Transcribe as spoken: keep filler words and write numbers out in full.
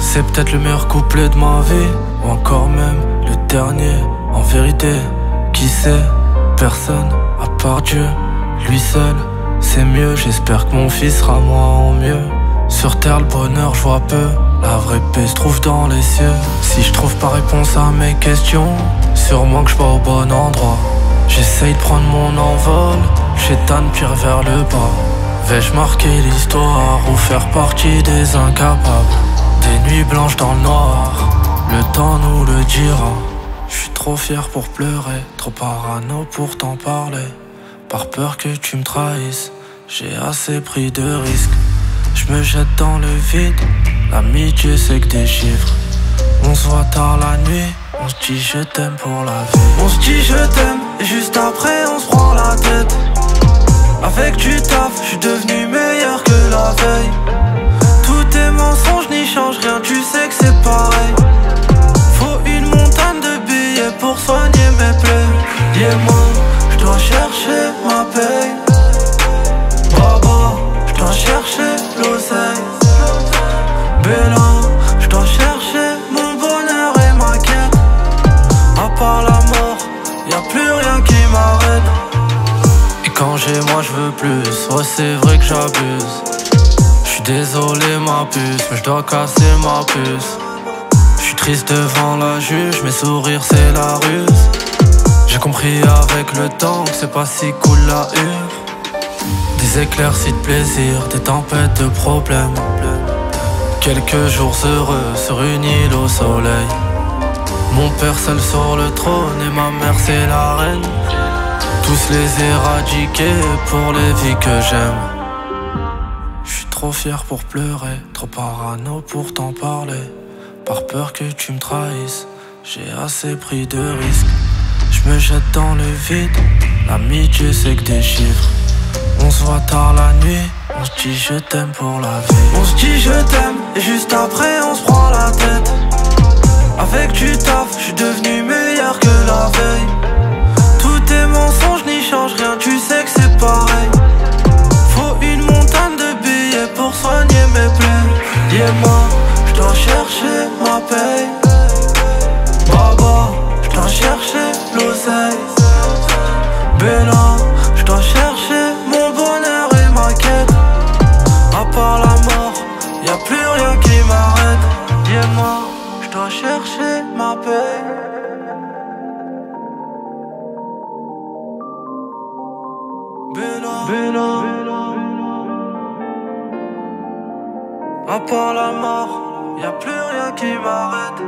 C'est peut-être le meilleur couplet de ma vie, ou encore même le dernier. En vérité, qui sait? Personne à part Dieu, lui seul, c'est mieux. J'espère que mon fils sera moins en mieux. Sur terre, le bonheur, je vois peu. La vraie paix se trouve dans les cieux. Si je trouve pas réponse à mes questions, sûrement que je suis pas au bon endroit. J'essaye de prendre mon envol, Chétane pire vers le bas. Vais-je marquer l'histoire ou faire partie des incapables? Des nuits blanches dans le noir, le temps nous le dira. Je suis trop fier pour pleurer, trop parano pour t'en parler. Par peur que tu me trahisses, j'ai assez pris de risques. Je me jette dans le vide, l'amitié c'est que des chiffres. On se voit tard la nuit, on se dit je t'aime pour la vie. On se dit je t'aime et juste après on se prend la tête. Avec du taf, je suis devenu meilleur que la veille. Tous tes mensonges n'y changent rien, tu sais que c'est pareil. Faut une montagne de billets pour soigner mes plaies. Dis-moi, je dois chercher ma paye. Baba, je dois chercher l'oseille. Béla, je dois chercher mon bonheur et ma quête. À part la mort, y'a plus rien qui m'arrête. Quand j'ai moi je veux plus, ouais c'est vrai que j'abuse. Je suis désolé ma puce, mais je dois casser ma puce. Je suis triste devant la juge, mes sourires c'est la ruse. J'ai compris avec le temps que c'est pas si cool la hure. Des éclaircies de plaisir, des tempêtes de problèmes. Quelques jours heureux sur une île au soleil. Mon père seul sur le trône et ma mère c'est la reine. Tous les éradiquer pour les vies que j'aime. Je suis trop fier pour pleurer, trop parano pour t'en parler. Par peur que tu me trahisses, j'ai assez pris de risques. Je me jette dans le vide, l'amitié c'est que des chiffres. On se voit tard la nuit, on se dit je t'aime pour la vie. On se dit je t'aime et juste après on se prend la tête. Avec du taf, je suis devenu meilleur que la veille. Tes mensonges n'y changent rien, tu sais que c'est pareil. Faut une montagne de billets pour soigner mes plaies. Dis-moi, je dois chercher ma paye. Baba, je dois chercher l'oseille. Béla, je dois chercher mon bonheur et ma quête. À part la mort, y'a plus rien qui m'arrête. Dis-moi, je dois chercher ma paye. Béla, à part la mort, y'a plus rien qui m'arrête.